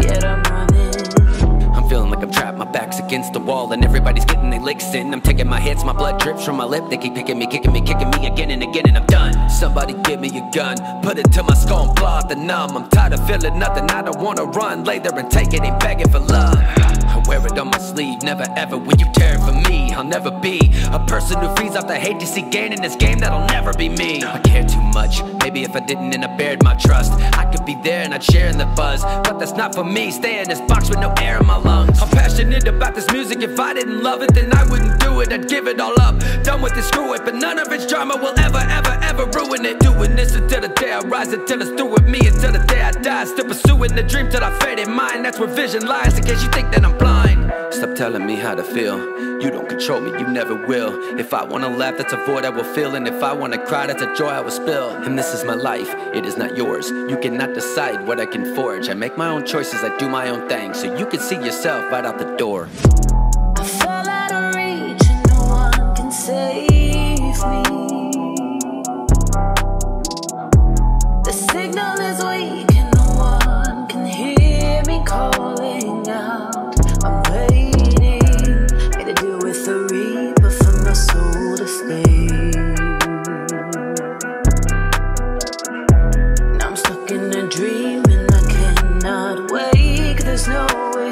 Yet I'm running. I'm feeling like I'm trapped, my back's against the wall, and everybody's getting their licks in. I'm taking my hits, my blood drips from my lip. They keep picking me, kicking me, kicking me again and again, and I'm done. Somebody give me a gun, put it to my skull and blood the numb. I'm tired of feeling nothing, I don't wanna run. Lay there and take it, ain't begging for love. I wear it on my sleeve, never ever will you tear it from me. I'll never be a person who feeds off the hate to see gain in this game, that'll never be me. I care too much, maybe if I didn't and I bared my trust, I could be there and I'd share in the buzz. But that's not for me, stay in this box with no air in my lungs. I'm passionate about this music, if I didn't love it then I wouldn't do it. I'd give it all up, done with it, screw it. But none of its drama will ever, ever, ever ruin it. Doing this until the day I rise, until it's through with me, until the day I die. Still pursuing the dream till I fade in mind. That's where vision lies, in case you think that I'm blind. Stop telling me how to feel, you don't control me, you never will. If I wanna laugh, that's a void I will fill, and if I wanna cry, that's a joy I will spill. And this is my life, it is not yours. You cannot decide what I can forge. I make my own choices, I do my own thing, so you can see yourself right out the door. I fell out of reach and no one can save me. The signal is weak and no one can hear me calling out. I'm waiting, had to deal with the reaper from my soul to stay. Now I'm stuck in a dream and I cannot wake, there's no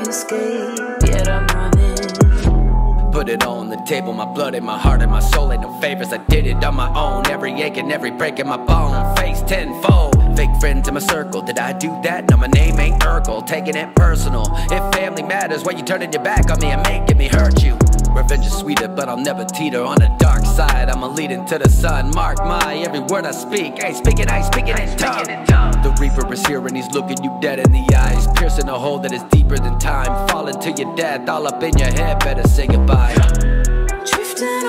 escape, yet I'm running. Put it on the table, my blood and my heart and my soul ain't no favors, I did it on my own. Every ache and every break in my bone, face tenfold. Fake friends in my circle, did I do that? No, my name ain't Urkel, taking it personal. If family matters, why you turning your back on me and making me hurt you? Revenge is sweeter, but I'll never teeter on the dark side. I'ma lead into the sun, mark my every word I speak. I ain't speaking in tongue. The reaper is here and he's looking you dead in the eyes, piercing a hole that is deeper than time, falling to your death, all up in your head, better say goodbye. Drifting